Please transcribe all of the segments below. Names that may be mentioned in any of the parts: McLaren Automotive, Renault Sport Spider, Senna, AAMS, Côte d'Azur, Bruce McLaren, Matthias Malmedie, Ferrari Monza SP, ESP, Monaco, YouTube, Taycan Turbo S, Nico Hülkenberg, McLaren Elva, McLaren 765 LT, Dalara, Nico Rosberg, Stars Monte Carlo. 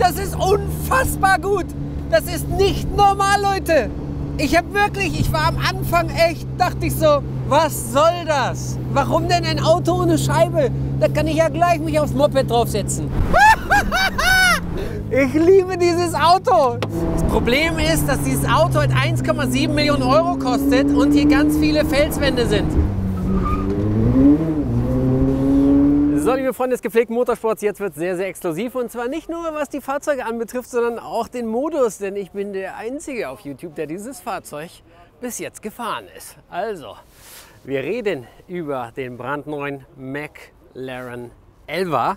Das ist unfassbar gut. Das ist nicht normal, Leute. Ich habe wirklich, ich war am Anfang echt, dachte ich so, was soll das? Warum denn ein Auto ohne Scheibe? Da kann ich ja gleich mich aufs Moped draufsetzen. Ich liebe dieses Auto. Das Problem ist, dass dieses Auto halt 1,7 Millionen Euro kostet und hier ganz viele Felswände sind. So, liebe Freunde des gepflegten Motorsports, jetzt wird es sehr, sehr exklusiv. Und zwar nicht nur, was die Fahrzeuge anbetrifft, sondern auch den Modus. Denn ich bin der Einzige auf YouTube, der dieses Fahrzeug bis jetzt gefahren ist. Also, wir reden über den brandneuen McLaren Elva.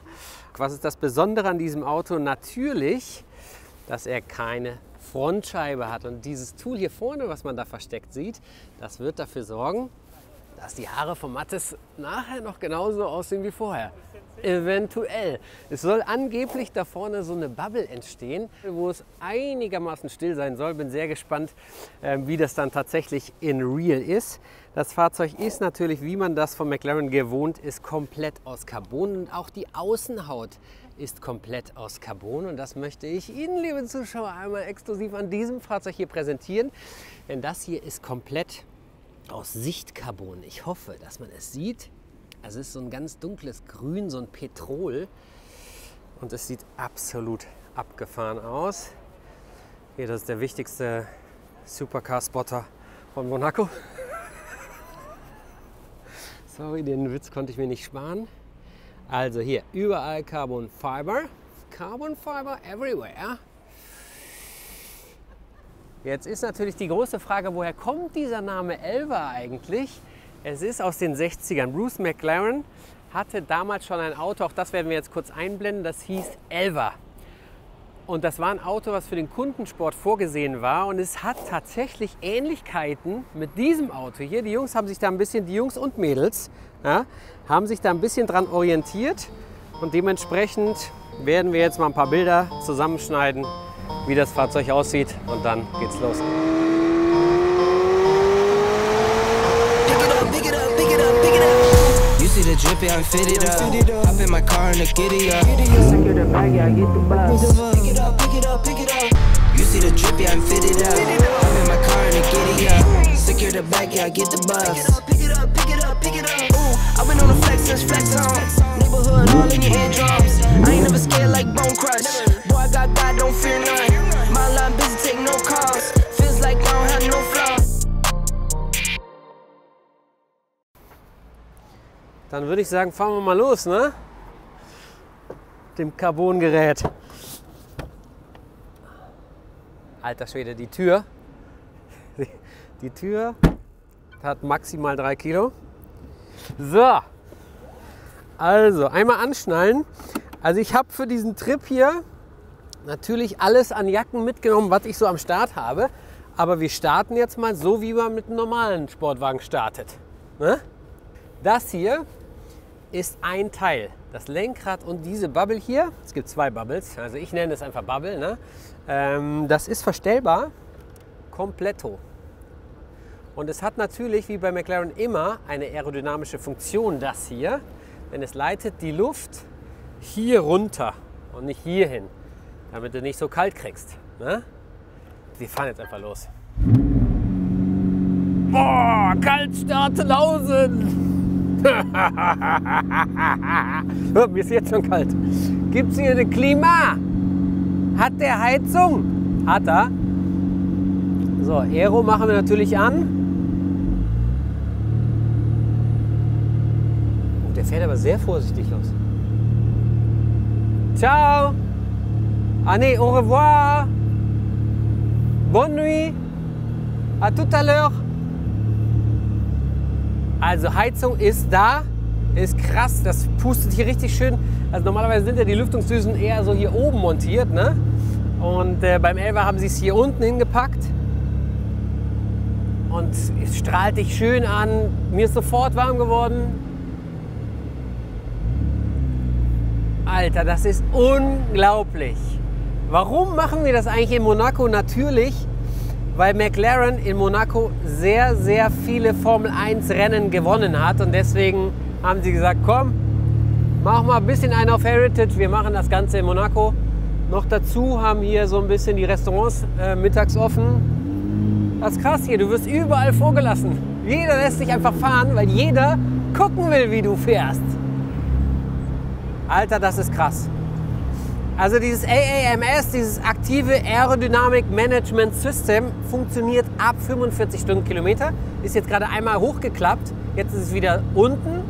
Was ist das Besondere an diesem Auto? Natürlich, dass er keine Frontscheibe hat. Und dieses Tool hier vorne, was man da versteckt sieht, das wird dafür sorgen, dass die Haare von Mattes nachher noch genauso aussehen wie vorher. Eventuell. Es soll angeblich da vorne so eine Bubble entstehen, wo es einigermaßen still sein soll. Bin sehr gespannt, wie das dann tatsächlich in real ist. Das Fahrzeug ist natürlich, wie man das von McLaren gewohnt ist, komplett aus Carbon. Und auch die Außenhaut ist komplett aus Carbon. Und das möchte ich Ihnen, liebe Zuschauer, einmal exklusiv an diesem Fahrzeug hier präsentieren. Denn das hier ist komplett aus Sichtcarbon. Ich hoffe, dass man es sieht. Also es ist so ein ganz dunkles Grün, so ein Petrol. Und es sieht absolut abgefahren aus. Hier, das ist der wichtigste Supercar-Spotter von Monaco. Sorry, den Witz konnte ich mir nicht sparen. Also hier, überall Carbon Fiber. Carbon Fiber everywhere. Jetzt ist natürlich die große Frage, woher kommt dieser Name Elva eigentlich? Es ist aus den 60ern. Bruce McLaren hatte damals schon ein Auto, auch das werden wir jetzt kurz einblenden, das hieß Elva. Und das war ein Auto, was für den Kundensport vorgesehen war, und es hat tatsächlich Ähnlichkeiten mit diesem Auto hier. Die Jungs und Mädels, ja, haben sich da ein bisschen dran orientiert, und dementsprechend werden wir jetzt mal ein paar Bilder zusammenschneiden, wie das Fahrzeug aussieht, und dann geht's los. Dann würde ich sagen, fahren wir mal los, ne? Dem Carbongerät. Alter Schwede, die Tür. Die Tür hat maximal 3 Kilo. So. Also, einmal anschnallen. Also ich habe für diesen Trip hier natürlich alles an Jacken mitgenommen, was ich so am Start habe. Aber wir starten jetzt mal so, wie man mit einem normalen Sportwagen startet. Ne? Das hier ist ein Teil. Das Lenkrad und diese Bubble hier. Es gibt 2 Bubbles. Also ich nenne es einfach Bubble. Ne? Das ist verstellbar. Kompletto. Und es hat natürlich, wie bei McLaren immer, eine aerodynamische Funktion, das hier. Denn es leitet die Luft hier runter und nicht hier hin, damit du nicht so kalt kriegst. Ne? Wir fahren jetzt einfach los. Boah, Kaltstart Lausen! Mir ist jetzt schon kalt. Gibt es hier eine Klima? Hat der Heizung? Hat er. So, Aero machen wir natürlich an. Oh, der fährt aber sehr vorsichtig los. Ciao! Ah ne, au revoir! Bonne nuit! A tout à l'heure! Also Heizung ist da, ist krass, das pustet hier richtig schön. Also normalerweise sind ja die Lüftungsdüsen eher so hier oben montiert, ne? Und beim Elva haben sie es hier unten hingepackt. Und es strahlt dich schön an. Mir ist sofort warm geworden. Alter, das ist unglaublich. Warum machen wir das eigentlich in Monaco? Natürlich, weil McLaren in Monaco sehr, sehr viele Formel-1-Rennen gewonnen hat. Und deswegen haben sie gesagt, komm, mach mal ein bisschen einen auf Heritage. Wir machen das Ganze in Monaco. Noch dazu haben hier so ein bisschen die Restaurants mittags offen. Das ist krass hier, du wirst überall vorgelassen. Jeder lässt sich einfach fahren, weil jeder gucken will, wie du fährst. Alter, das ist krass. Also dieses AAMS, dieses aktive Aerodynamic Management System, funktioniert ab 45 Stundenkilometer. Ist jetzt gerade einmal hochgeklappt, jetzt ist es wieder unten.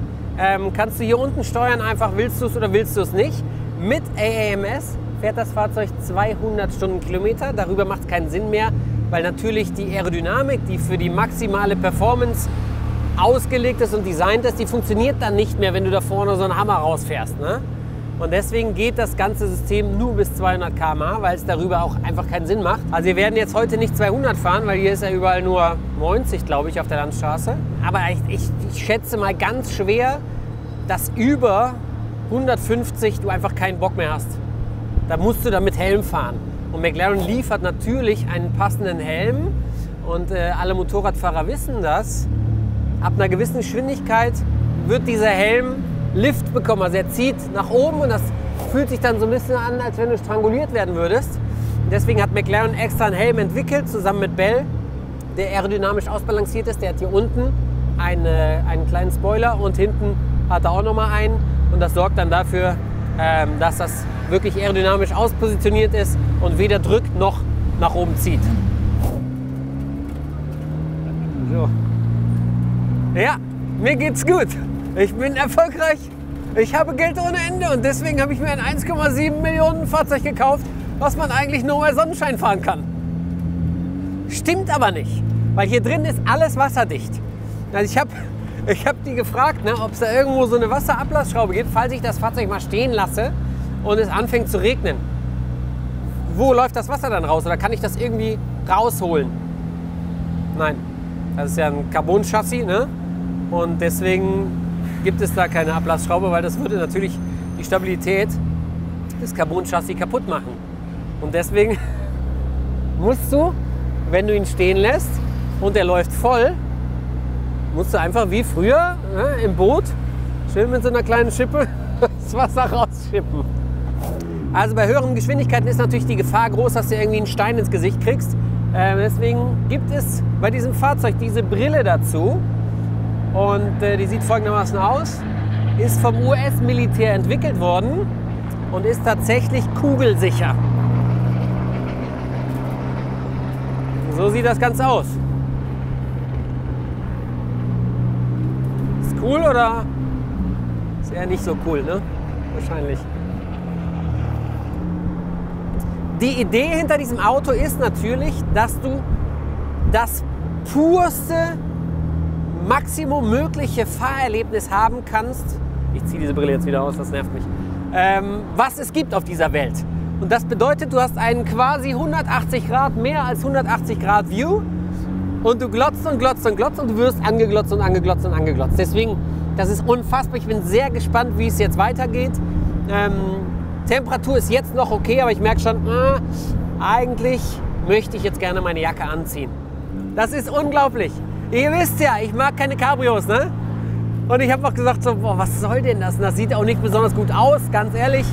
Kannst du hier unten steuern, einfach willst du es oder willst du es nicht. Mit AAMS fährt das Fahrzeug 200 Stundenkilometer. Darüber macht es keinen Sinn mehr, weil natürlich die Aerodynamik, die für die maximale Performance ausgelegt ist und designt ist, die funktioniert dann nicht mehr, wenn du da vorne so einen Hammer rausfährst, ne? Und deswegen geht das ganze System nur bis 200 km/h, weil es darüber auch einfach keinen Sinn macht. Also wir werden jetzt heute nicht 200 fahren, weil hier ist ja überall nur 90, glaube ich, auf der Landstraße. Aber ich schätze mal ganz schwer, dass über 150 du einfach keinen Bock mehr hast. Da musst du dann mit Helm fahren. Und McLaren liefert natürlich einen passenden Helm. Und alle Motorradfahrer wissen das. Ab einer gewissen Geschwindigkeit wird dieser Helm Lift bekommen. Also er zieht nach oben und das fühlt sich dann so ein bisschen an, als wenn du stranguliert werden würdest. Und deswegen hat McLaren extra einen Helm entwickelt, zusammen mit Bell, der aerodynamisch ausbalanciert ist. Der hat hier unten einen kleinen Spoiler und hinten hat er auch nochmal einen. Und das sorgt dann dafür, dass das wirklich aerodynamisch auspositioniert ist und weder drückt noch nach oben zieht. So. Ja, mir geht's gut. Ich bin erfolgreich. Ich habe Geld ohne Ende und deswegen habe ich mir ein 1,7 Millionen Fahrzeug gekauft, was man eigentlich nur bei Sonnenschein fahren kann. Stimmt aber nicht, weil hier drin ist alles wasserdicht. Also ich hab die gefragt, ne, ob es da irgendwo so eine Wasserablassschraube gibt, falls ich das Fahrzeug mal stehen lasse und es anfängt zu regnen. Wo läuft das Wasser dann raus oder kann ich das irgendwie rausholen? Nein, das ist ja ein Carbon-Chassis, ne? Und deswegen gibt es da keine Ablassschraube, weil das würde natürlich die Stabilität des Carbon-Chassis kaputt machen. Und deswegen musst du, wenn du ihn stehen lässt und er läuft voll, musst du einfach wie früher, ne, im Boot schön mit so einer kleinen Schippe das Wasser rausschippen. Also bei höheren Geschwindigkeiten ist natürlich die Gefahr groß, dass du irgendwie einen Stein ins Gesicht kriegst. Deswegen gibt es bei diesem Fahrzeug diese Brille dazu. Und die sieht folgendermaßen aus, ist vom US-Militär entwickelt worden und ist tatsächlich kugelsicher. So sieht das Ganze aus. Ist cool oder? Ist eher nicht so cool, ne? Wahrscheinlich. Die Idee hinter diesem Auto ist natürlich, dass du das purste Maximum mögliche Fahrerlebnis haben kannst. Ich ziehe diese Brille jetzt wieder aus, das nervt mich. Was es gibt auf dieser Welt. Und das bedeutet, du hast einen quasi 180 Grad, mehr als 180 Grad View und du glotzt und glotzt und glotzt und du wirst angeglotzt und angeglotzt und angeglotzt. Deswegen, das ist unfassbar. Ich bin sehr gespannt, wie es jetzt weitergeht. Temperatur ist jetzt noch okay, aber ich merke schon, eigentlich möchte ich jetzt gerne meine Jacke anziehen. Das ist unglaublich. Ihr wisst ja, ich mag keine Cabrios, ne? Und ich habe auch gesagt, so, boah, was soll denn das? Und das sieht auch nicht besonders gut aus, ganz ehrlich.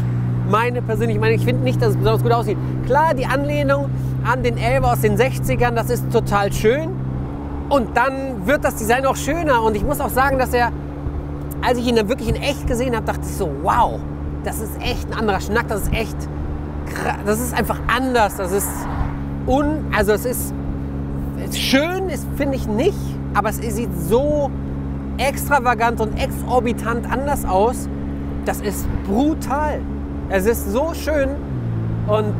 Meine persönliche Meinung, ich finde nicht, dass es besonders gut aussieht. Klar, die Anlehnung an den Elva aus den 60ern, das ist total schön. Und dann wird das Design auch schöner. Und ich muss auch sagen, dass er, als ich ihn dann wirklich in echt gesehen habe, dachte ich so, wow, das ist echt ein anderer Schnack, das ist echt krass, das ist einfach anders, das ist schön ist, finde ich nicht, aber es sieht so extravagant und exorbitant anders aus. Das ist brutal. Es ist so schön und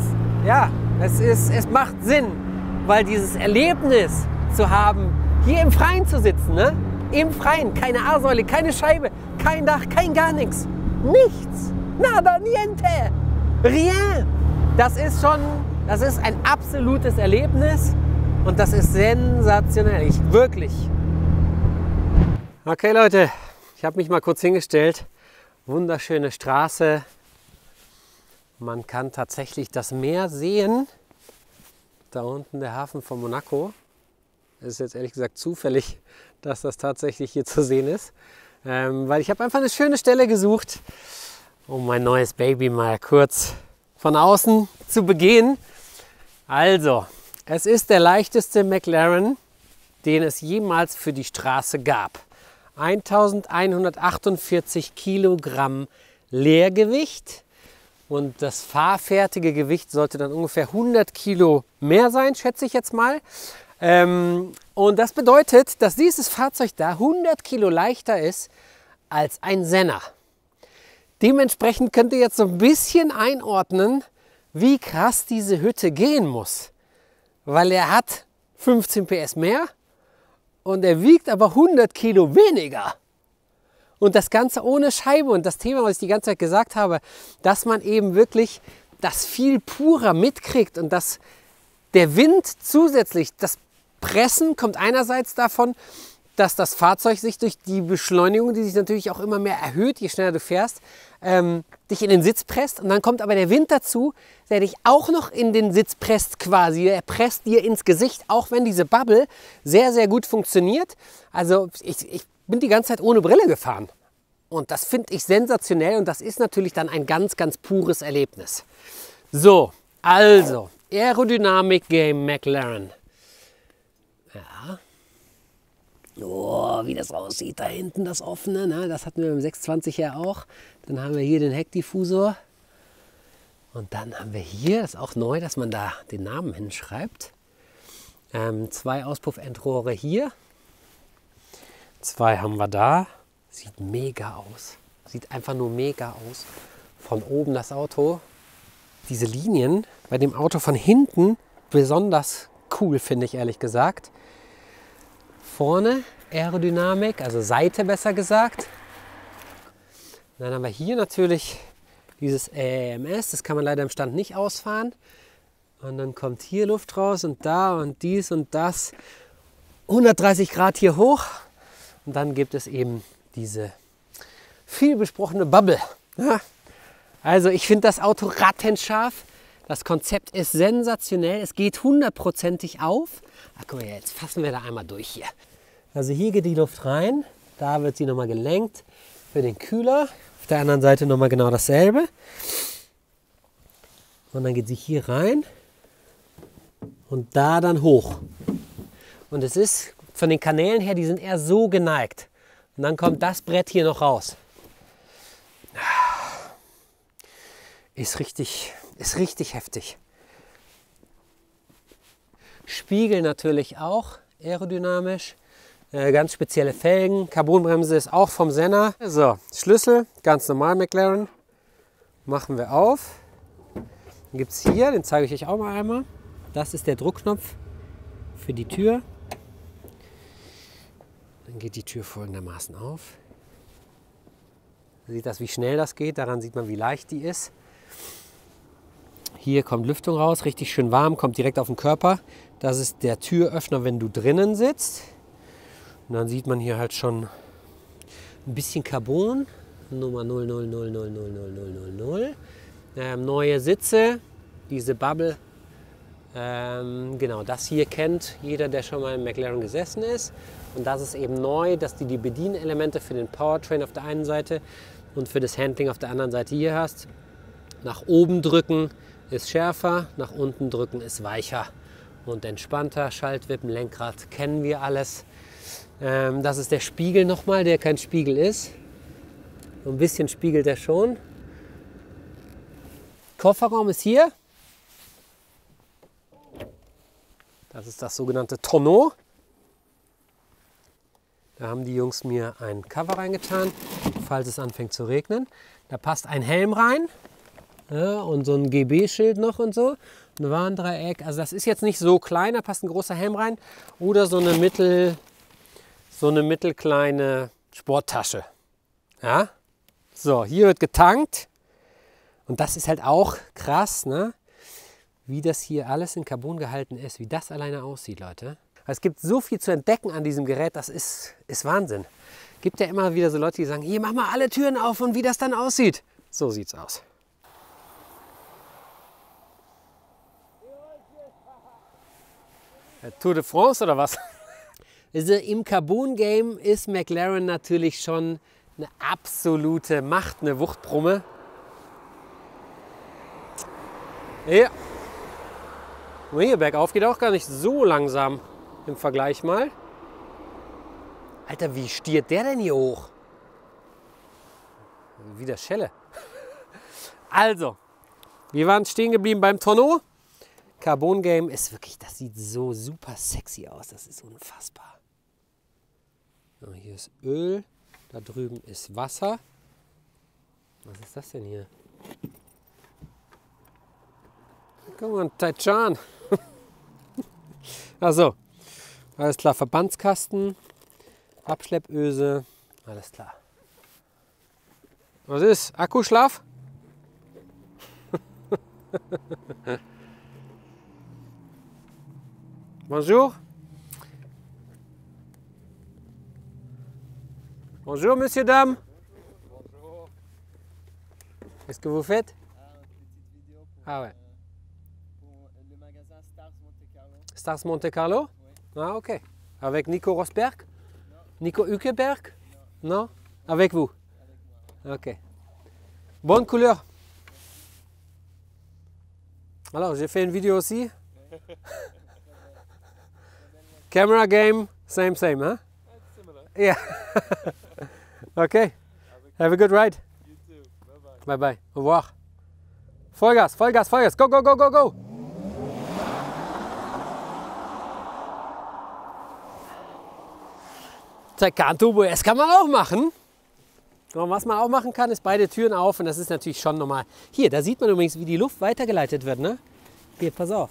ja, es macht Sinn, weil dieses Erlebnis zu haben, hier im Freien zu sitzen, ne? Im Freien, keine A-Säule, keine Scheibe, kein Dach, kein gar nichts. Nichts. Nada, niente. Rien. Das ist ein absolutes Erlebnis. Und das ist sensationell, wirklich. Okay Leute, ich habe mich mal kurz hingestellt. Wunderschöne Straße. Man kann tatsächlich das Meer sehen. Da unten der Hafen von Monaco. Es ist jetzt ehrlich gesagt zufällig, dass das tatsächlich hier zu sehen ist. Weil ich habe einfach eine schöne Stelle gesucht, um mein neues Baby mal kurz von außen zu begehen. Also, es ist der leichteste McLaren, den es jemals für die Straße gab. 1148 Kilogramm Leergewicht und das fahrfertige Gewicht sollte dann ungefähr 100 Kilo mehr sein, schätze ich jetzt mal. Und das bedeutet, dass dieses Fahrzeug da 100 Kilo leichter ist als ein Senna. Dementsprechend könnt ihr jetzt so ein bisschen einordnen, wie krass diese Hütte gehen muss. Weil er hat 15 PS mehr und er wiegt aber 100 Kilo weniger. Und das Ganze ohne Scheibe und das Thema, was ich die ganze Zeit gesagt habe, dass man eben wirklich das viel purer mitkriegt und dass der Wind zusätzlich, das Pressen kommt einerseits davon, dass das Fahrzeug sich durch die Beschleunigung, die sich natürlich auch immer mehr erhöht, je schneller du fährst, dich in den Sitz presst. Und dann kommt aber der Wind dazu, der dich auch noch in den Sitz presst quasi. Er presst dir ins Gesicht, auch wenn diese Bubble sehr, sehr gut funktioniert. Also ich bin die ganze Zeit ohne Brille gefahren. Und das finde ich sensationell und das ist natürlich dann ein ganz, ganz pures Erlebnis. So, also Aerodynamik-Game McLaren. Ja. Oh, wie das aussieht da hinten, das offene, ne? Das hatten wir im 620er ja auch. Dann haben wir hier den Heckdiffusor und dann haben wir hier, das ist auch neu, dass man da den Namen hinschreibt, zwei Auspuffendrohre hier, zwei haben wir da, sieht mega aus, sieht einfach nur mega aus. Von oben das Auto, diese Linien bei dem Auto von hinten besonders cool, finde ich ehrlich gesagt. Vorne Aerodynamik, also Seite besser gesagt. Und dann haben wir hier natürlich dieses AAMS, das kann man leider im Stand nicht ausfahren. Und dann kommt hier Luft raus und da und dies und das. 130 Grad hier hoch und dann gibt es eben diese viel besprochene Bubble. Ja. Also ich finde das Auto rattenscharf. Das Konzept ist sensationell, es geht hundertprozentig auf. Ach, guck mal, jetzt fassen wir da einmal durch hier. Also hier geht die Luft rein, da wird sie nochmal gelenkt für den Kühler. Auf der anderen Seite nochmal genau dasselbe. Und dann geht sie hier rein und da dann hoch. Und es ist von den Kanälen her, die sind eher so geneigt. Und dann kommt das Brett hier noch raus. Ist richtig heftig. Spiegel natürlich auch aerodynamisch. Ganz spezielle Felgen. Carbonbremse ist auch vom Senna. So, Schlüssel, ganz normal McLaren. Machen wir auf. Dann gibt es hier, den zeige ich euch auch mal einmal. Das ist der Druckknopf für die Tür. Dann geht die Tür folgendermaßen auf. Man sieht das, wie schnell das geht. Daran sieht man, wie leicht die ist. Hier kommt Lüftung raus, richtig schön warm, kommt direkt auf den Körper. Das ist der Türöffner, wenn du drinnen sitzt. Und dann sieht man hier halt schon ein bisschen Carbon. Nummer 00000000. Neue Sitze, diese Bubble. Genau, das hier kennt jeder, der schon mal im McLaren gesessen ist. Und das ist eben neu, dass die Bedienelemente für den Powertrain auf der einen Seite und für das Handling auf der anderen Seite hier hast. Nach oben drücken ist schärfer, nach unten drücken ist weicher und entspannter. Schaltwippen, Lenkrad kennen wir alles. Das ist der Spiegel nochmal, der kein Spiegel ist. So ein bisschen spiegelt er schon. Kofferraum ist hier. Das ist das sogenannte Tonneau. Da haben die Jungs mir ein Cover reingetan, falls es anfängt zu regnen. Da passt ein Helm rein. Ja, und so ein GB-Schild noch und so, ein Warndreieck, also das ist jetzt nicht so klein, da passt ein großer Helm rein oder so eine mittelkleine Sporttasche. Ja? So, hier wird getankt und das ist halt auch krass, ne? Wie das hier alles in Carbon gehalten ist, wie das alleine aussieht, Leute. Es gibt so viel zu entdecken an diesem Gerät, das ist Wahnsinn. Es gibt ja immer wieder so Leute, die sagen, hier mach mal alle Türen auf und wie das dann aussieht. So sieht's aus. Tour de France oder was? Also im Carbon-Game ist McLaren natürlich schon eine absolute Macht, eine Wuchtbrumme. Ja. Und hier bergauf geht auch gar nicht so langsam im Vergleich mal. Alter, wie stiert der denn hier hoch? Wieder Schelle. Also, wir waren stehen geblieben beim Tonneau. Carbon Game ist wirklich, das sieht so super sexy aus. Das ist unfassbar. So, hier ist Öl, da drüben ist Wasser. Was ist das denn hier? Guck mal, ein Taycan. Also, alles klar, Verbandskasten, Abschleppöse, alles klar. Was ist? Akkuschlaf? Bonjour. Bonjour, Monsieur, Dame. Bonjour. Qu'est-ce que vous faites? Un petit vidéo pour, ah ouais, pour le magasin Stars Monte Carlo. Stars Monte Carlo? Oui. Ah, ok. Avec Nico Rosberg? Non. Nico Hülkenberg? Non. Non? Avec vous? Avec moi. Ok. Bonne couleur. Alors, j'ai fait une vidéo aussi. Oui. Camera game, same, same, huh? It's similar. Yeah. Okay. Have a good ride. You too. Bye-bye. Bye-bye. Au revoir. Vollgas, Vollgas, Vollgas. Go, go, go, go, go. Taycan Turbo S kann man auch machen. Und was man auch machen kann, ist beide Türen auf. Und das ist natürlich schon normal. Hier, da sieht man übrigens, wie die Luft weitergeleitet wird, ne? Hier, pass auf.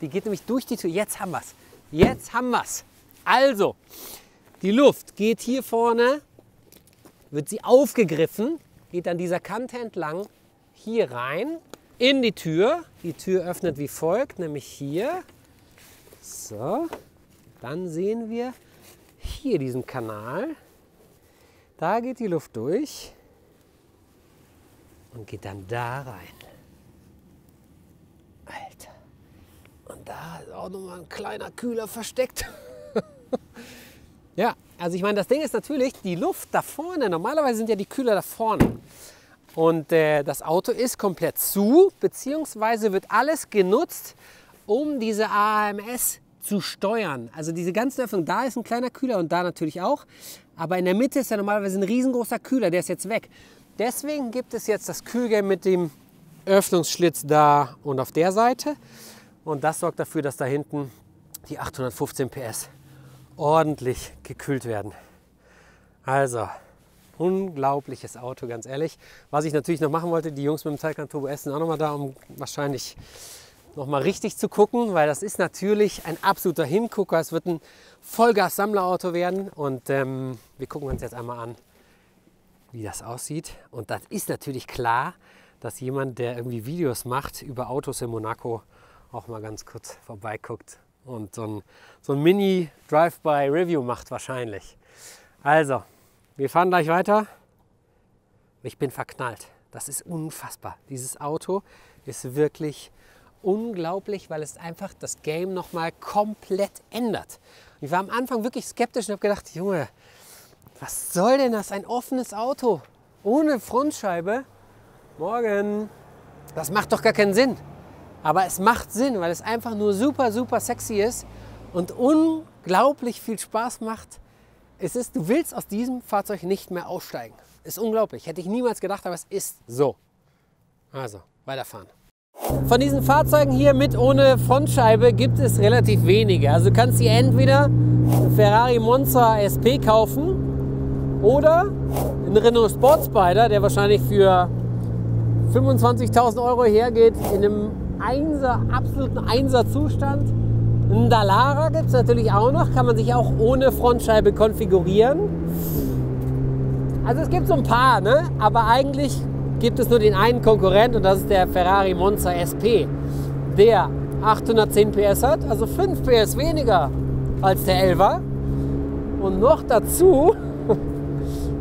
Die geht nämlich durch die Tür. Jetzt haben wir's. Jetzt haben wir es. Also, die Luft geht hier vorne, wird sie aufgegriffen, geht an dieser Kante entlang hier rein, in die Tür. Die Tür öffnet wie folgt, nämlich hier. So, dann sehen wir hier diesen Kanal. Da geht die Luft durch und geht dann da rein. Alter. Und da ist auch nochmal ein kleiner Kühler versteckt. Ja, also ich meine, das Ding ist natürlich, die Luft da vorne, normalerweise sind ja die Kühler da vorne. Und das Auto ist komplett zu, beziehungsweise wird alles genutzt, um diese AAMS zu steuern. Also diese ganzen Öffnungen, da ist ein kleiner Kühler und da natürlich auch. Aber in der Mitte ist ja normalerweise ein riesengroßer Kühler, der ist jetzt weg. Deswegen gibt es jetzt das Kühlgame mit dem Öffnungsschlitz da und auf der Seite. Und das sorgt dafür, dass da hinten die 815 PS ordentlich gekühlt werden. Also, unglaubliches Auto, ganz ehrlich. Was ich natürlich noch machen wollte, die Jungs mit dem Taycan Turbo S sind auch nochmal da, um wahrscheinlich nochmal richtig zu gucken, weil das ist natürlich ein absoluter Hingucker. Es wird ein Vollgas-Sammlerauto werden und wir gucken uns jetzt einmal an, wie das aussieht. Und das ist natürlich klar, dass jemand, der irgendwie Videos macht über Autos in Monaco, auch mal ganz kurz vorbeiguckt und so ein Mini-Drive-by-Review macht wahrscheinlich. Also, wir fahren gleich weiter. Ich bin verknallt. Das ist unfassbar. Dieses Auto ist wirklich unglaublich, weil es einfach das Game nochmal komplett ändert. Und ich war am Anfang wirklich skeptisch und habe gedacht, Junge, was soll denn das? Ein offenes Auto ohne Frontscheibe? Morgen. Das macht doch gar keinen Sinn. Aber es macht Sinn, weil es einfach nur super, super sexy ist und unglaublich viel Spaß macht. Es ist, du willst aus diesem Fahrzeug nicht mehr aussteigen. Ist unglaublich. Hätte ich niemals gedacht, aber es ist so. Also, weiterfahren. Von diesen Fahrzeugen hier mit ohne Frontscheibe gibt es relativ wenige. Also du kannst hier entweder eine Ferrari Monza SP kaufen oder einen Renault Sport Spider, der wahrscheinlich für 25.000 Euro hergeht, in einem absoluten Einser-Zustand. Ein Dalara gibt es natürlich auch noch, kann man sich auch ohne Frontscheibe konfigurieren. Also es gibt so ein paar, ne? Aber eigentlich gibt es nur den einen Konkurrent und das ist der Ferrari Monza SP, der 810 PS hat, also 5 PS weniger als der Elva. Und noch dazu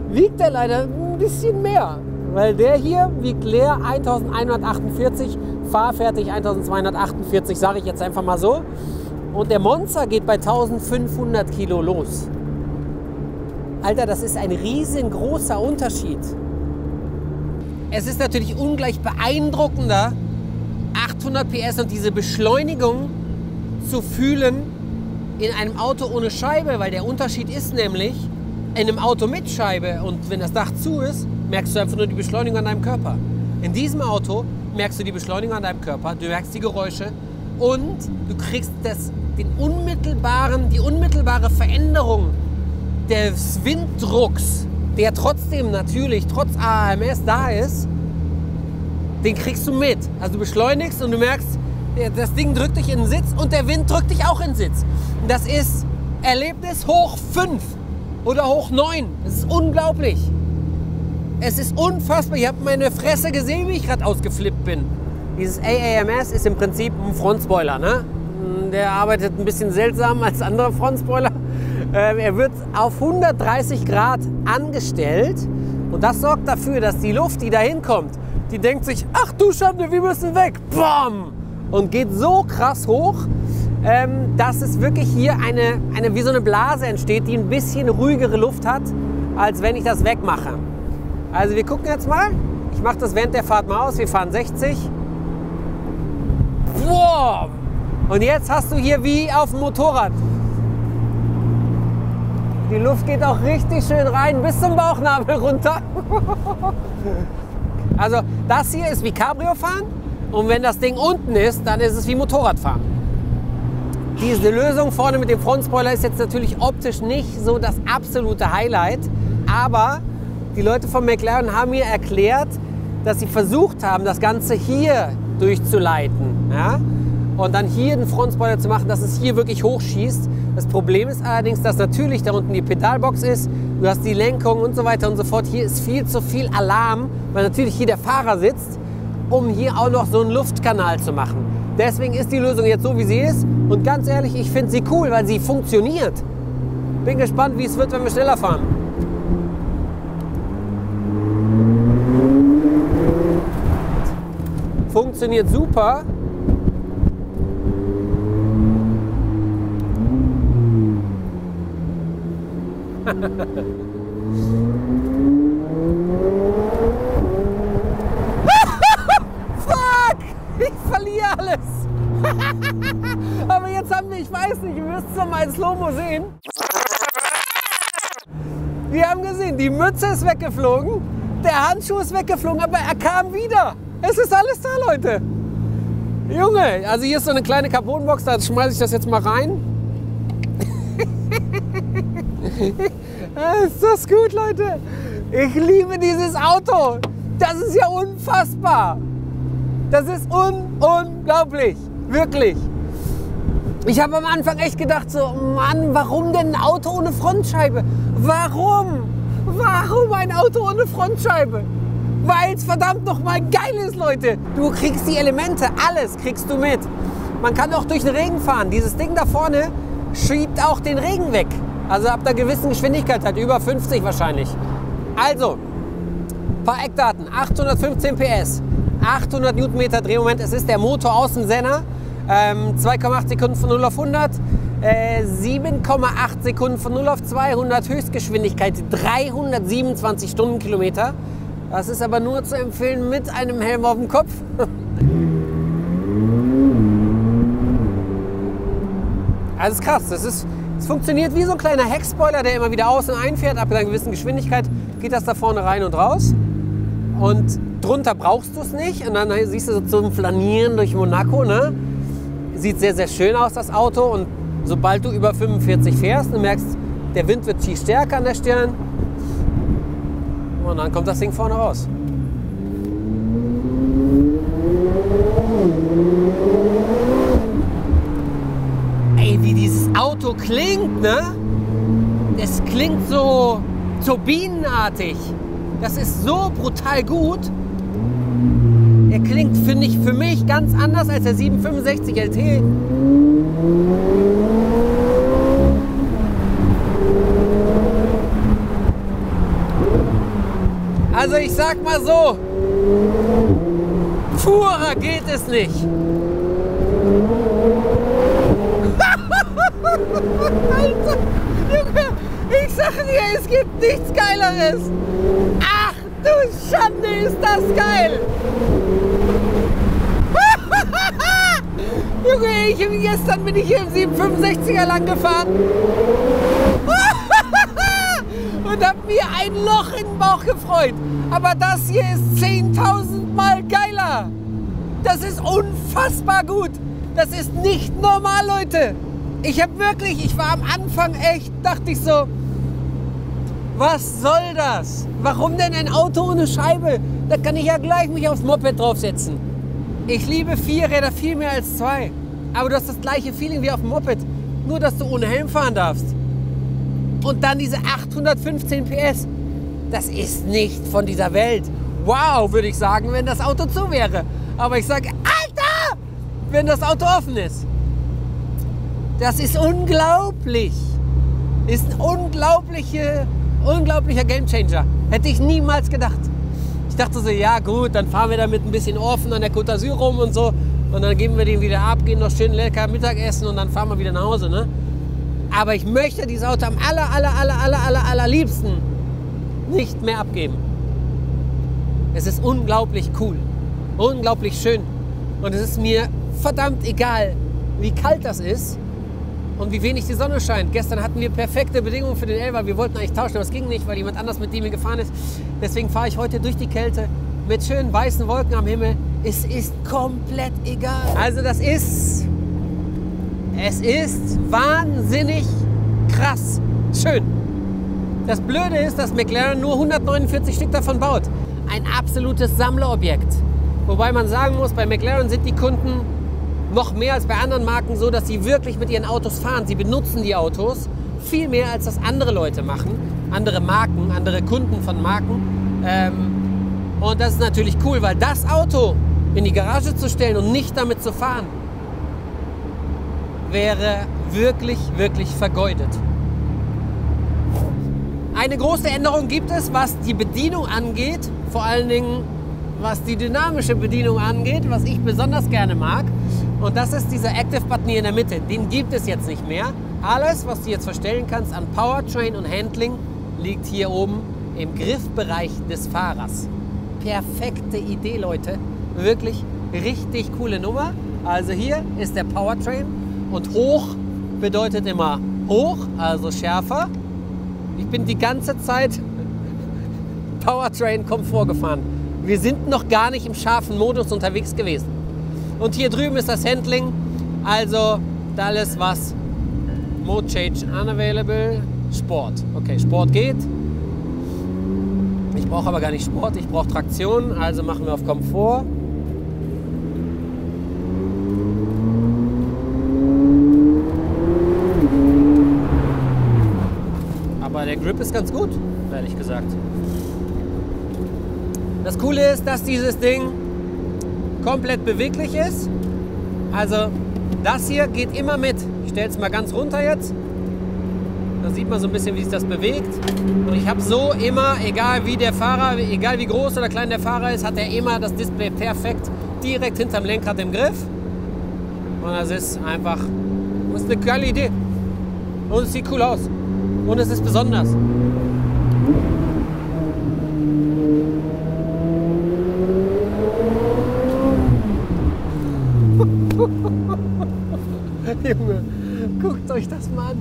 wiegt er leider ein bisschen mehr, weil der hier wiegt leer 1148, fahrfertig 1248, sage ich jetzt einfach mal so. Und der Monza geht bei 1500 Kilo los. Alter, das ist ein riesengroßer Unterschied. Es ist natürlich ungleich beeindruckender, 800 PS und diese Beschleunigung zu fühlen in einem Auto ohne Scheibe, weil der Unterschied ist nämlich in einem Auto mit Scheibe und wenn das Dach zu ist, merkst du einfach nur die Beschleunigung an deinem Körper. In diesem Auto merkst du die Beschleunigung an deinem Körper, du merkst die Geräusche und du kriegst die unmittelbare Veränderung des Winddrucks, der trotzdem natürlich, trotz AAMS da ist, den kriegst du mit. Also du beschleunigst und du merkst, das Ding drückt dich in den Sitz und der Wind drückt dich auch in den Sitz. Das ist Erlebnis hoch 5 oder hoch 9. Das ist unglaublich. Es ist unfassbar. Ihr habt meine Fresse gesehen, wie ich gerade ausgeflippt bin. Dieses AAMS ist im Prinzip ein Frontspoiler, ne? Der arbeitet ein bisschen seltsam als andere Frontspoiler. Er wird auf 130 Grad angestellt und das sorgt dafür, dass die Luft, die da hinkommt, die denkt sich, ach du Schande, wir müssen weg, bam! Und geht so krass hoch, dass es wirklich hier wie so eine Blase entsteht, die ein bisschen ruhigere Luft hat, als wenn ich das wegmache. Also wir gucken jetzt mal, ich mache das während der Fahrt mal aus, wir fahren 60. Wow! Und jetzt hast du hier wie auf dem Motorrad. Die Luft geht auch richtig schön rein, bis zum Bauchnabel runter. Also das hier ist wie Cabrio-Fahren und wenn das Ding unten ist, dann ist es wie Motorradfahren. Diese Lösung vorne mit dem Frontspoiler ist jetzt natürlich optisch nicht so das absolute Highlight, aber die Leute von McLaren haben mir erklärt, dass sie versucht haben, das Ganze hier durchzuleiten. Ja? Und dann hier den Frontspoiler zu machen, dass es hier wirklich hochschießt. Das Problem ist allerdings, dass natürlich da unten die Pedalbox ist, du hast die Lenkung und so weiter und so fort. Hier ist viel zu viel Alarm, weil natürlich hier der Fahrer sitzt, um hier auch noch so einen Luftkanal zu machen. Deswegen ist die Lösung jetzt so, wie sie ist. Und ganz ehrlich, ich finde sie cool, weil sie funktioniert. Bin gespannt, wie es wird, wenn wir schneller fahren. Funktioniert super. Fuck! Ich verliere alles! Aber jetzt haben wir, ich weiß nicht, wir müssen es nochmal in Slow-Mo sehen. Wir haben gesehen, die Mütze ist weggeflogen, der Handschuh ist weggeflogen, aber er kam wieder. Es ist alles da, Leute. Junge, also hier ist so eine kleine Carbonbox, da schmeiße ich das jetzt mal rein. Ist das gut, Leute? Ich liebe dieses Auto. Das ist ja unfassbar. Das ist unglaublich. Wirklich. Ich habe am Anfang echt gedacht so, Mann, warum denn ein Auto ohne Frontscheibe? Warum? Warum ein Auto ohne Frontscheibe? Weil es verdammt nochmal geil ist, Leute. Du kriegst die Elemente, alles kriegst du mit. Man kann auch durch den Regen fahren. Dieses Ding da vorne schiebt auch den Regen weg. Also ab einer gewissen Geschwindigkeit, halt über 50 wahrscheinlich. Also, ein paar Eckdaten, 815 PS, 800 Newtonmeter Drehmoment, es ist der Motor aus dem Senna, 2,8 Sekunden von 0 auf 100, 7,8 Sekunden von 0 auf 200, Höchstgeschwindigkeit 327 Stundenkilometer. Das ist aber nur zu empfehlen mit einem Helm auf dem Kopf. Also ist krass, das ist... Es funktioniert wie so ein kleiner Heckspoiler, der immer wieder aus- und einfährt. Ab einer gewissen Geschwindigkeit geht das da vorne rein und raus. Und drunter brauchst du es nicht. Und dann siehst du so zum Flanieren durch Monaco. Ne? Sieht sehr, sehr schön aus, das Auto. Und sobald du über 45 fährst, du merkst, der Wind wird viel stärker an der Stirn. Und dann kommt das Ding vorne raus. Wie dieses Auto klingt, ne? Es klingt so turbinenartig. Das ist so brutal gut. Er klingt, finde ich, für mich ganz anders als der 765 LT. Also ich sag mal so, purer geht es nicht. Alter, Junge, ich sag dir, es gibt nichts Geileres. Ach du Schande, ist das geil. Gestern bin ich hier im 765er lang gefahren und habe mir ein Loch in den Bauch gefreut. Aber das hier ist 10.000 Mal geiler. Das ist unfassbar gut. Das ist nicht normal, Leute. Ich war am Anfang echt, dachte ich so, was soll das? Warum denn ein Auto ohne Scheibe? Da kann ich ja gleich mich aufs Moped draufsetzen. Ich liebe Vierräder viel mehr als zwei. Aber du hast das gleiche Feeling wie auf dem Moped, nur dass du ohne Helm fahren darfst. Und dann diese 815 PS, das ist nicht von dieser Welt. Wow, würde ich sagen, wenn das Auto zu wäre. Aber ich sage, Alter, wenn das Auto offen ist. Das ist unglaublich. Ist ein unglaublicher Gamechanger. Hätte ich niemals gedacht. Ich dachte so, ja gut, dann fahren wir damit ein bisschen offen an der Côte d'Azur rum und so. Und dann geben wir den wieder ab, gehen noch schön lecker Mittagessen und dann fahren wir wieder nach Hause, ne? Aber ich möchte dieses Auto am allerliebsten nicht mehr abgeben. Es ist unglaublich cool, unglaublich schön. Und es ist mir verdammt egal, wie kalt das ist und wie wenig die Sonne scheint. Gestern hatten wir perfekte Bedingungen für den Elva. Wir wollten eigentlich tauschen, aber es ging nicht, weil jemand anders mit dem hier gefahren ist. Deswegen fahre ich heute durch die Kälte mit schönen weißen Wolken am Himmel. Es ist komplett egal. Also es ist wahnsinnig krass schön. Das Blöde ist, dass McLaren nur 149 Stück davon baut. Ein absolutes Sammlerobjekt. Wobei man sagen muss, bei McLaren sind die Kunden noch mehr als bei anderen Marken so, dass sie wirklich mit ihren Autos fahren. Sie benutzen die Autos viel mehr, als das andere Leute machen. Andere Marken, andere Kunden von Marken. Und das ist natürlich cool, weil das Auto in die Garage zu stellen und nicht damit zu fahren, wäre wirklich, wirklich vergeudet. Eine große Änderung gibt es, was die Bedienung angeht, vor allen Dingen was die dynamische Bedienung angeht, was ich besonders gerne mag. Und das ist dieser Active Button hier in der Mitte. Den gibt es jetzt nicht mehr. Alles, was du jetzt verstellen kannst an Powertrain und Handling, liegt hier oben im Griffbereich des Fahrers. Perfekte Idee, Leute. Wirklich richtig coole Nummer. Also hier ist der Powertrain und hoch bedeutet immer hoch, also schärfer. Ich bin die ganze Zeit Powertrain-Komfort gefahren. Wir sind noch gar nicht im scharfen Modus unterwegs gewesen. Und hier drüben ist das Handling, also alles was Mode Change Unavailable, Sport. Okay, Sport geht. Ich brauche aber gar nicht Sport, ich brauche Traktion, also machen wir auf Komfort. Aber der Grip ist ganz gut, ehrlich gesagt. Das Coole ist, dass dieses Ding komplett beweglich ist. Also das hier geht immer mit. Ich stelle es mal ganz runter jetzt. Da sieht man so ein bisschen, wie sich das bewegt. Und ich habe so immer, egal wie der Fahrer, egal wie groß oder klein der Fahrer ist, hat er immer das Display perfekt direkt hinterm Lenkrad im Griff. Und das ist einfach, das ist eine geile Idee. Und es sieht cool aus. Und es ist besonders. Junge, guckt euch das mal an.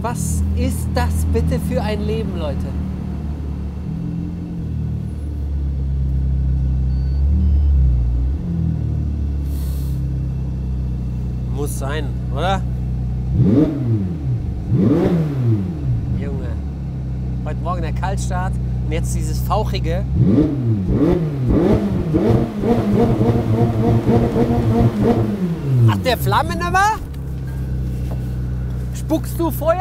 Was ist das bitte für ein Leben, Leute? Muss sein, oder? Junge, heute Morgen der Kaltstart und jetzt dieses fauchige. Ach, der Flammen aber? Spuckst du Feuer?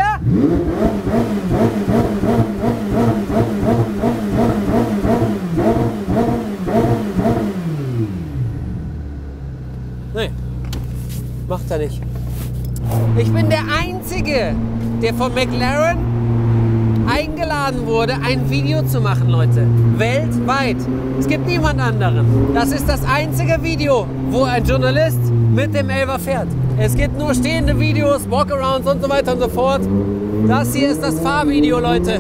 Nee, macht er nicht. Ich bin der Einzige, der von McLaren eingeladen wurde, ein Video zu machen, Leute. Weltweit. Es gibt niemand anderen. Das ist das einzige Video, wo ein Journalist mit dem Elva fährt. Es gibt nur stehende Videos, Walkarounds und so weiter und so fort. Das hier ist das Fahrvideo, Leute.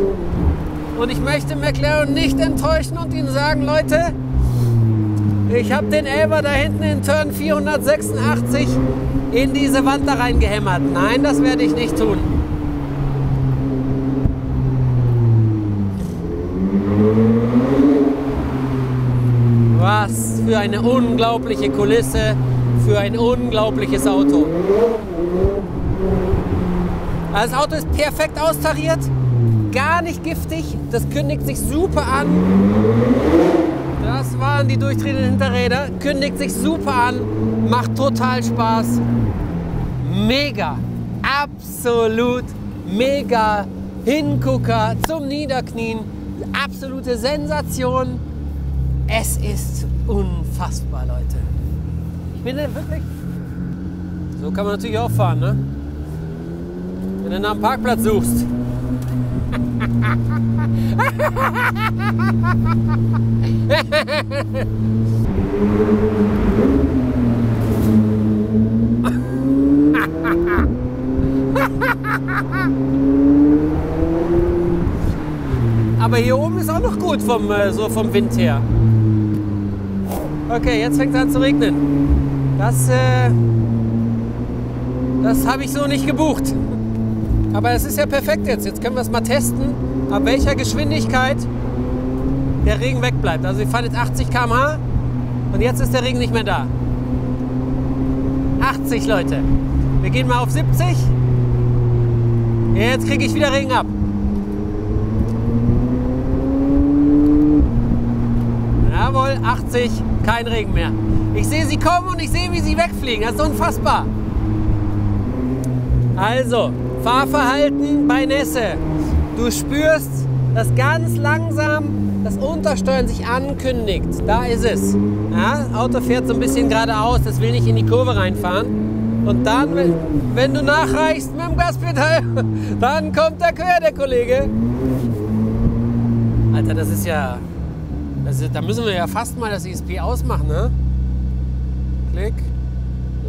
Und ich möchte McLaren nicht enttäuschen und ihnen sagen, Leute, Ich habe den Elva da hinten in Turn 486 in diese Wand da reingehämmert. Nein, das werde ich nicht tun. Was für eine unglaubliche Kulisse, für ein unglaubliches Auto. Das Auto ist perfekt austariert, gar nicht giftig, das kündigt sich super an. Das waren die durchdrehenden Hinterräder, kündigt sich super an, macht total Spaß. Mega, absolut mega, Hingucker zum Niederknien, absolute Sensation. Es ist unfassbar, Leute. Ich bin wirklich... So kann man natürlich auch fahren, ne? Wenn du nach einem Parkplatz suchst. Aber hier oben ist auch noch gut vom, so vom Wind her. Okay, jetzt fängt es an zu regnen. Das habe ich so nicht gebucht. Aber es ist ja perfekt jetzt. Jetzt können wir es mal testen, ab welcher Geschwindigkeit der Regen wegbleibt. Also wir fahren jetzt 80 km/h und jetzt ist der Regen nicht mehr da. 80, Leute. Wir gehen mal auf 70. Jetzt kriege ich wieder Regen ab. Jawohl, 80, kein Regen mehr. Ich sehe sie kommen und ich sehe, wie sie wegfliegen. Das ist unfassbar. Also, Fahrverhalten bei Nässe. Du spürst, dass ganz langsam das Untersteuern sich ankündigt. Da ist es. Ja, das Auto fährt so ein bisschen geradeaus, das will nicht in die Kurve reinfahren. Und dann, wenn du nachreichst mit dem Gaspedal, dann kommt da quer, der Kollege. Alter, das ist ja... Also, da müssen wir ja fast mal das ESP ausmachen, ne? Klick,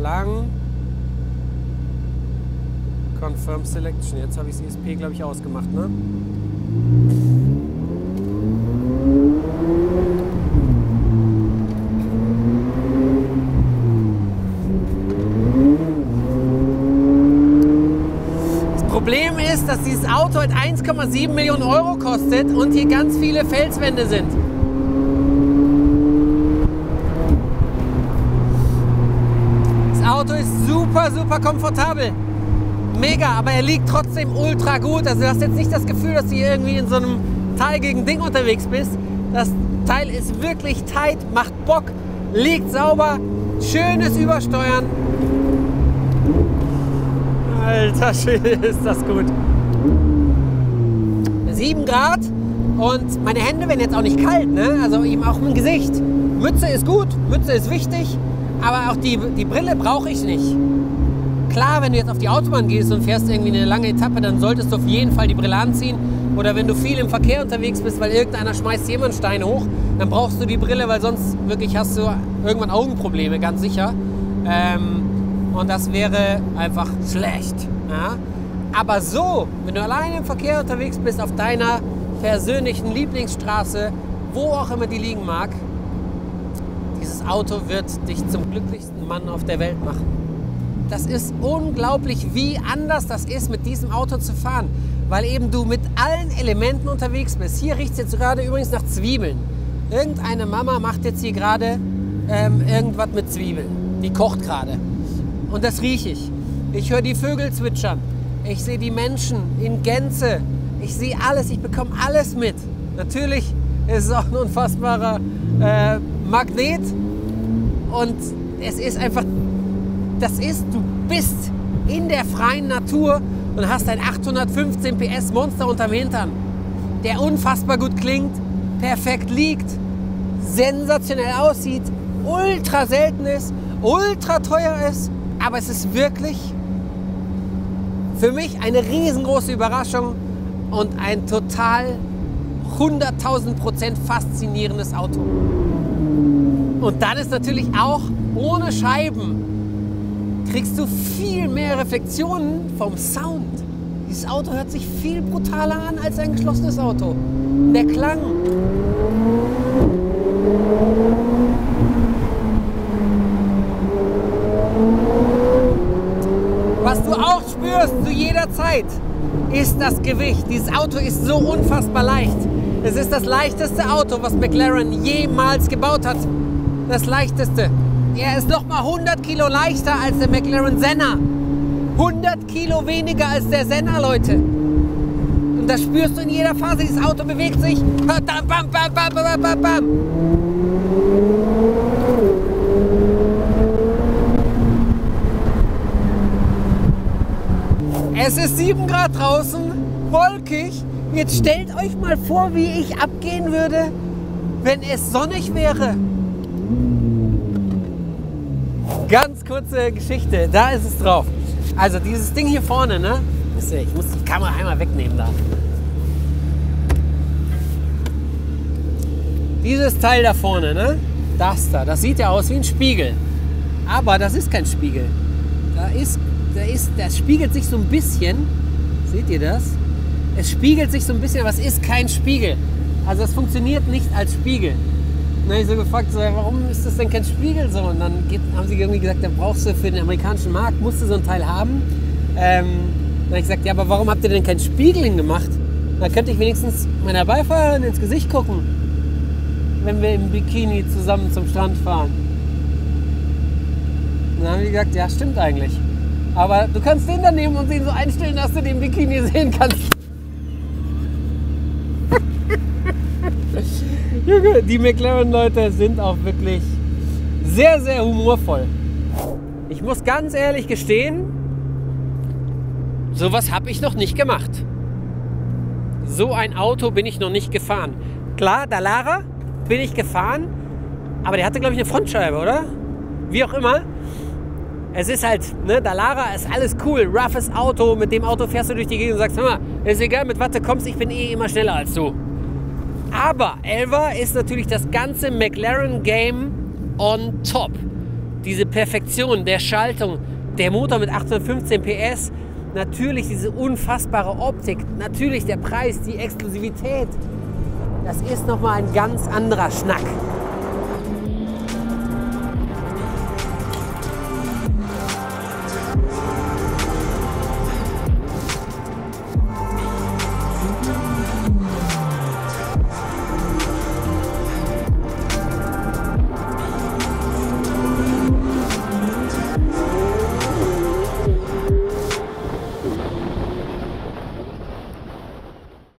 lang, Confirm Selection. Jetzt habe ich das ESP, glaube ich, ausgemacht, ne? Problem ist, dass dieses Auto halt 1,7 Millionen € kostet und hier ganz viele Felswände sind. Auto ist super, super komfortabel. Mega, aber er liegt trotzdem ultra gut. Also du hast jetzt nicht das Gefühl, dass du hier irgendwie in so einem teiligen Ding unterwegs bist. Das Teil ist wirklich tight, macht Bock, liegt sauber, schönes Übersteuern. Alter Schwede, ist das gut. 7 Grad und meine Hände werden jetzt auch nicht kalt, ne? Also eben auch im Gesicht. Mütze ist gut, Mütze ist wichtig. Aber auch die Brille brauche ich nicht. Klar, wenn du jetzt auf die Autobahn gehst und fährst irgendwie eine lange Etappe, dann solltest du auf jeden Fall die Brille anziehen. Oder wenn du viel im Verkehr unterwegs bist, weil irgendeiner schmeißt jemanden Stein hoch, dann brauchst du die Brille, weil sonst wirklich hast du irgendwann Augenprobleme, ganz sicher. Und das wäre einfach schlecht. Ja? Aber so, wenn du alleine im Verkehr unterwegs bist, auf deiner persönlichen Lieblingsstraße, wo auch immer die liegen mag, dieses Auto wird dich zum glücklichsten Mann auf der Welt machen. Das ist unglaublich, wie anders das ist, mit diesem Auto zu fahren, weil eben du mit allen Elementen unterwegs bist. Hier riecht es jetzt gerade übrigens nach Zwiebeln. Irgendeine Mama macht jetzt hier gerade irgendwas mit Zwiebeln. Die kocht gerade. Und das rieche ich. Ich höre die Vögel zwitschern. Ich sehe die Menschen in Gänze. Ich sehe alles. Ich bekomme alles mit. Natürlich ist es auch ein unfassbarer Magnet und es ist einfach, du bist in der freien Natur und hast ein 815 PS Monster unterm Hintern, der unfassbar gut klingt, perfekt liegt, sensationell aussieht, ultra selten ist, ultra teuer ist, aber es ist wirklich für mich eine riesengroße Überraschung und ein total 100.000% faszinierendes Auto. Und dann ist natürlich auch ohne Scheiben kriegst du viel mehr Reflexionen vom Sound. Dieses Auto hört sich viel brutaler an als ein geschlossenes Auto. Der Klang. Was du auch spürst zu jeder Zeit, ist das Gewicht. Dieses Auto ist so unfassbar leicht. Es ist das leichteste Auto, was McLaren jemals gebaut hat. Das leichteste. Er ist nochmal 100 Kilo leichter als der McLaren Senna. 100 Kilo weniger als der Senna, Leute. Und das spürst du in jeder Phase. Dieses Auto bewegt sich. Bam, bam, bam, bam, bam, bam, bam. Es ist 7 Grad draußen, wolkig. Jetzt stellt euch mal vor, wie ich abgehen würde, wenn es sonnig wäre. Ganz kurze Geschichte, da ist es drauf. Also dieses Ding hier vorne, ne? Ich muss die Kamera einmal wegnehmen da. Dieses Teil da vorne, ne? Das da, das sieht ja aus wie ein Spiegel. Aber das ist kein Spiegel. Das spiegelt sich so ein bisschen. Seht ihr das? Es spiegelt sich so ein bisschen, aber es ist kein Spiegel. Also es funktioniert nicht als Spiegel. Und dann habe ich so gefragt, so, warum ist das denn kein Spiegel so? Und dann haben sie irgendwie gesagt, dann brauchst du für den amerikanischen Markt, musst du so ein Teil haben. Dann habe ich gesagt, ja, aber warum habt ihr denn kein Spiegel hingemacht? Da könnte ich wenigstens meiner Beifahrerin ins Gesicht gucken, wenn wir im Bikini zusammen zum Strand fahren. Und dann haben die gesagt, ja, stimmt eigentlich. Aber du kannst den dann nehmen und den so einstellen, dass du den Bikini sehen kannst. Die McLaren-Leute sind auch wirklich sehr, sehr humorvoll. Ich muss ganz ehrlich gestehen, sowas habe ich noch nicht gemacht. So ein Auto bin ich noch nicht gefahren. Klar, Dalara bin ich gefahren, aber der hatte, glaube ich, eine Frontscheibe, oder? Wie auch immer. Es ist halt, ne, Dalara ist alles cool, roughes Auto, mit dem Auto fährst du durch die Gegend und sagst, hör mal, ist egal, mit was du kommst, ich bin eh immer schneller als du. Aber Elva ist natürlich das ganze McLaren-Game on top. Diese Perfektion der Schaltung, der Motor mit 815 PS, natürlich diese unfassbare Optik, natürlich der Preis, die Exklusivität. Das ist nochmal ein ganz anderer Schnack.